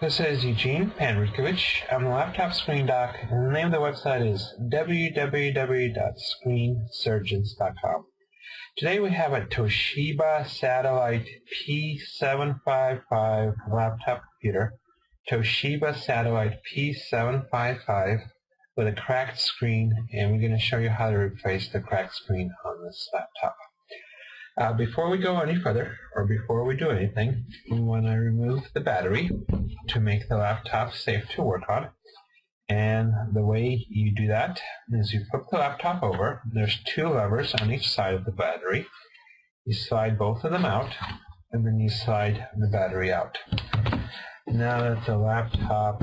This is Eugene Panrikovich. I'm the laptop screen doc, and the name of the website is www.screensurgeons.com. Today we have a Toshiba Satellite P755 laptop computer, Toshiba Satellite P755 with a cracked screen, and we're going to show you how to replace the cracked screen on this laptop. Before we go any further, or before we do anything, we want to remove the battery to make the laptop safe to work on. And the way you do that is you flip the laptop over. There's two levers on each side of the battery. You slide both of them out, and then you slide the battery out. Now that the laptop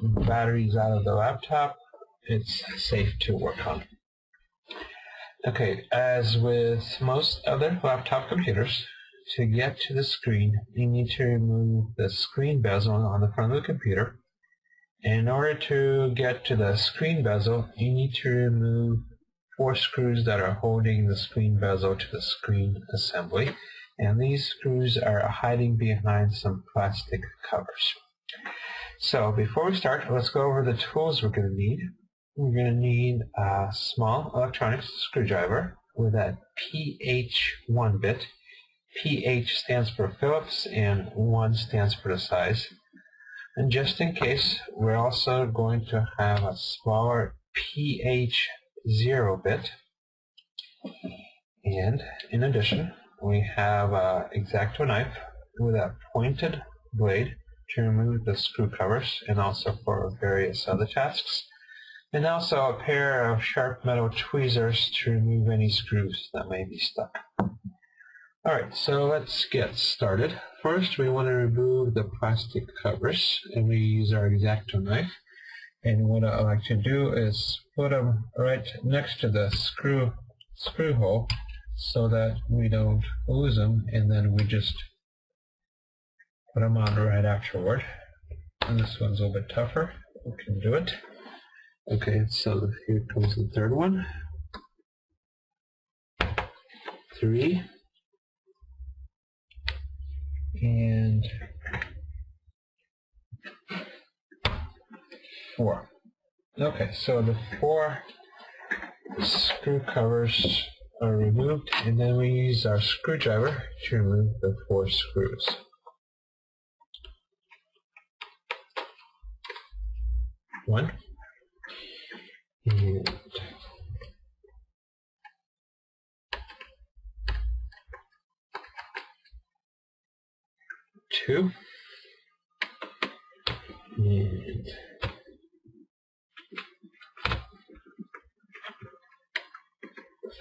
battery is out of the laptop, it's safe to work on. Okay, as with most other laptop computers, to get to the screen, you need to remove the screen bezel on the front of the computer. And in order to get to the screen bezel, you need to remove 4 screws that are holding the screen bezel to the screen assembly. And these screws are hiding behind some plastic covers. So before we start, let's go over the tools we're going to need. We're going to need a small electronic screwdriver with a PH1 bit. PH stands for Phillips and 1 stands for the size. And just in case, we're also going to have a smaller PH0 bit. And in addition, we have an X-Acto knife with a pointed blade to remove the screw covers and also for various other tasks. And also a pair of sharp metal tweezers to remove any screws that may be stuck. Alright, so let's get started. First, we want to remove the plastic covers, and we use our X-Acto knife. And what I like to do is put them right next to the screw hole so that we don't lose them, and then we just put them on right afterward. And this one's a little bit tougher. We can do it. Okay, so here comes the third one. 3. And 4. Okay, so the 4 screw covers are removed, and then we use our screwdriver to remove the 4 screws. One. And 2, and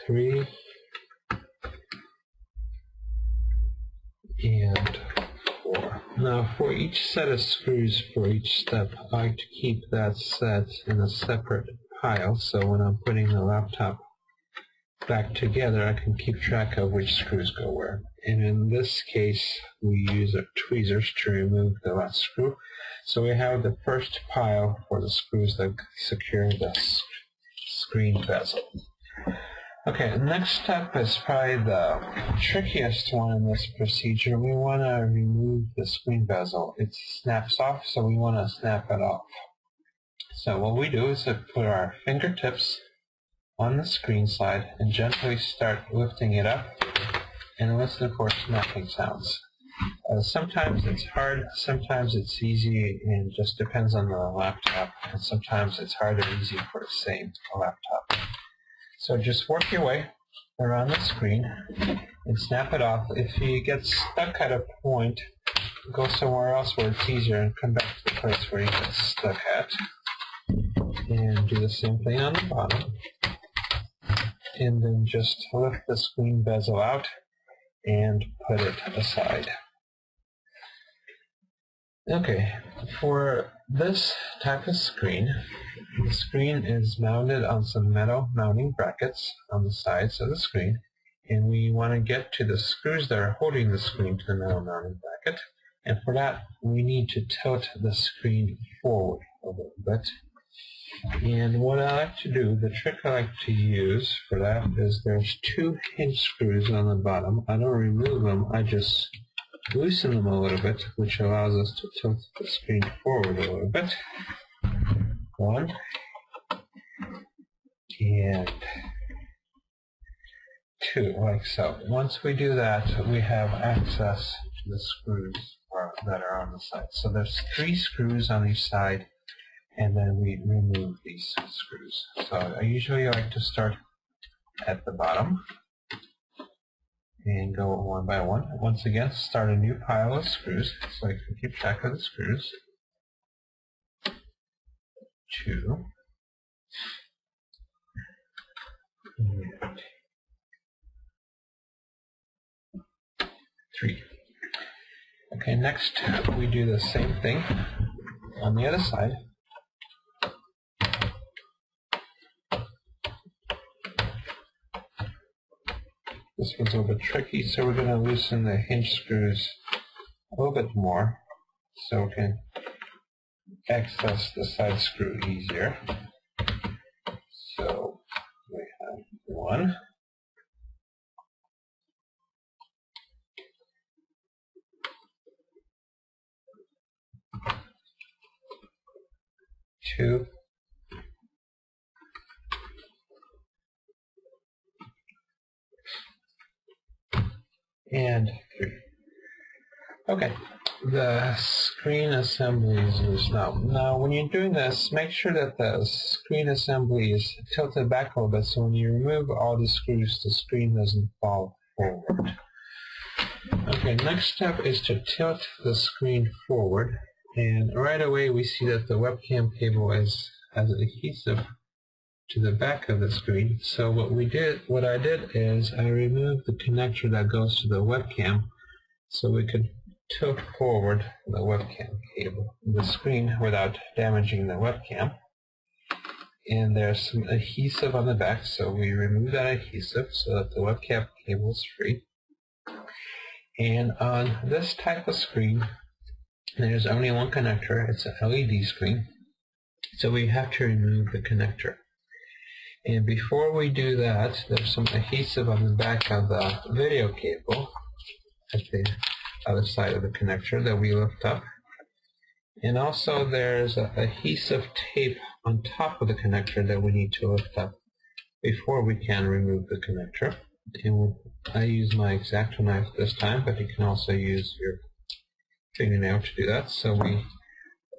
3, and 4. Now for each set of screws for each step, I like to keep that set in a separate pile, so when I'm putting the laptop back together, I can keep track of which screws go where. And in this case, we use our tweezers to remove the last screw. So we have the first pile for the screws that secure the screen bezel. Okay, the next step is probably the trickiest one in this procedure. We want to remove the screen bezel. It snaps off, so we want to snap it off. So what we do is put our fingertips on the screen side and gently start lifting it up and listen for snapping sounds. Sometimes it's hard, sometimes it's easy, and just depends on the laptop, and sometimes it's hard or easy for the same laptop. So just work your way around the screen and snap it off. If you get stuck at a point, go somewhere else where it's easier and come back to the place where you get stuck at. And do the same thing on the bottom. And then just lift the screen bezel out and put it aside. Okay, for this type of screen, the screen is mounted on some metal mounting brackets on the sides of the screen, and we want to get to the screws that are holding the screen to the metal mounting bracket, and for that we need to tilt the screen forward a little bit. And what I like to do, the trick I like to use for that is there's 2 hinge screws on the bottom. I don't remove them, I just loosen them a little bit, which allows us to tilt the screen forward a little bit. One. And two, like so. Once we do that, we have access to the screws that are on the side. So there's 3 screws on each side, and then we remove these screws. So I usually like to start at the bottom and go one by one. Once again, start a new pile of screws, so I can keep track of the screws. 2. And 3. Okay, next we do the same thing on the other side. This one's a little bit tricky, so we're going to loosen the hinge screws a little bit more so we can access the side screw easier. So we have 1. 2. 3. Okay, the screen assembly is loose now. Now, when you're doing this, make sure that the screen assembly is tilted back a little bit, so when you remove all the screws, the screen doesn't fall forward. Okay, next step is to tilt the screen forward, and right away we see that the webcam cable has an adhesive to the back of the screen. So what I did is I removed the connector that goes to the webcam, so we could tilt forward the webcam cable, the screen, without damaging the webcam. And there's some adhesive on the back, so we remove that adhesive so that the webcam cable is free. And on this type of screen, there's only one connector. It's an LED screen, so we have to remove the connector. And before we do that, there's some adhesive on the back of the video cable at the other side of the connector that we lift up. And also there's an adhesive tape on top of the connector that we need to lift up before we can remove the connector. And I use my X-Acto knife this time, but you can also use your fingernail to do that. So we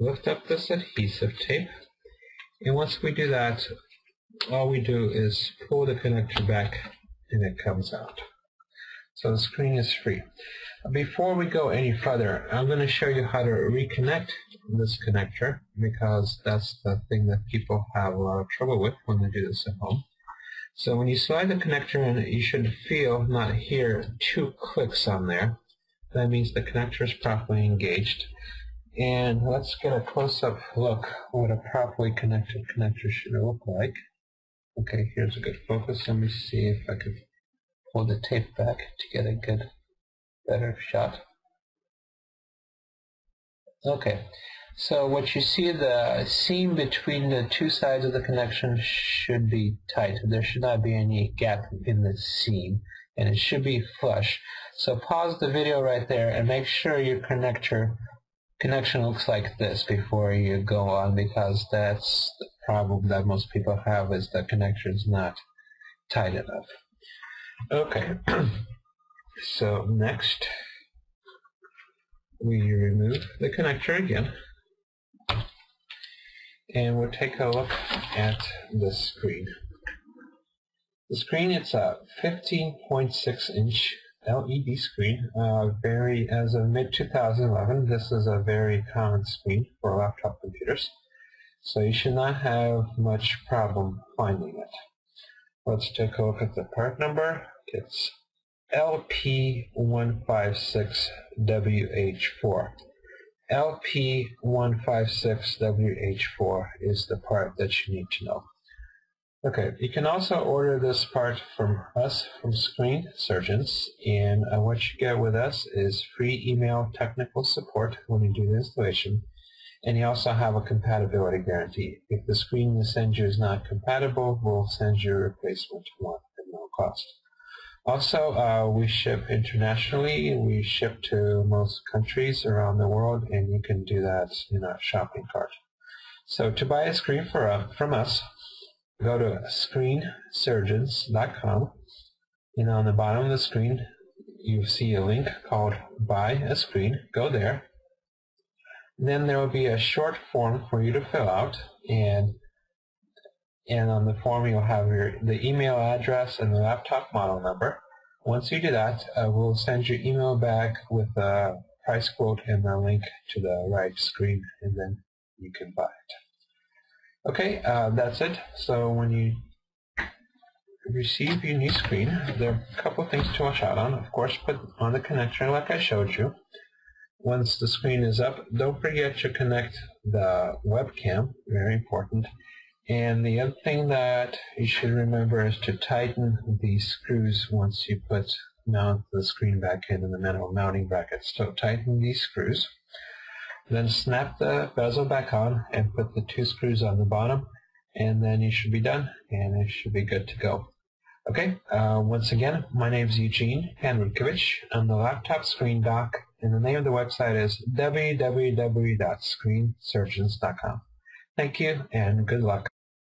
lift up this adhesive tape, and once we do that, all we do is pull the connector back and it comes out. So the screen is free. Before we go any further, I'm going to show you how to reconnect this connector, because that's the thing that people have a lot of trouble with when they do this at home. So when you slide the connector in, you should feel, not hear, 2 clicks on there. That means the connector is properly engaged. And let's get a close-up look what a properly connected connector should look like. Okay, here's a good focus. Let me see if I can pull the tape back to get a good, better shot. Okay, so what you see, the seam between the 2 sides of the connection should be tight. There should not be any gap in the seam, and it should be flush. So pause the video right there and make sure your connection looks like this before you go on, because that's the problem that most people have, is the connection is not tight enough. Okay, so next we remove the connector again, and we'll take a look at the screen. The screen, it's a 15.6-inch LED screen. As of mid-2011, this is a very common screen for laptop computers, so you should not have much problem finding it. Let's take a look at the part number. It's LP156WH4. LP156WH4 is the part that you need to know. Okay, you can also order this part from us, from ScreenSurgeons, and what you get with us is free email technical support when you do the installation. And you also have a compatibility guarantee. If the screen we send you is not compatible, we'll send you a replacement one at no cost. Also, we ship internationally. We ship to most countries around the world, and you can do that in our shopping cart. So to buy a screen from us, go to ScreenSurgeons.com, and on the bottom of the screen, you see a link called Buy a Screen. Go there. Then there will be a short form for you to fill out, and on the form you'll have the email address and the laptop model number. Once you do that, we'll send your email back with a price quote and the link to the right screen, and then you can buy it. Okay, that's it. So when you receive your new screen, there are a couple things to watch out on. Of course, put on the connector like I showed you. Once the screen is up, don't forget to connect the webcam, very important. And the other thing that you should remember is to tighten the screws once you mount the screen back in the metal mounting brackets. So tighten these screws, then snap the bezel back on and put the two screws on the bottom, and then you should be done and it should be good to go. Okay, once again, my name is Eugene Panrikovich. I'm the laptop screen doc, and the name of the website is www.screensurgeons.com. Thank you and good luck.